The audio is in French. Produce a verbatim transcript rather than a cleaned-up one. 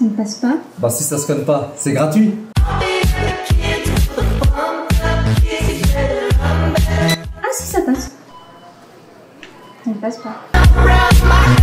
ça ne passe pas. Bah si ça se conne pas, c'est gratuit. Ah si ça passe. Ça ne passe pas.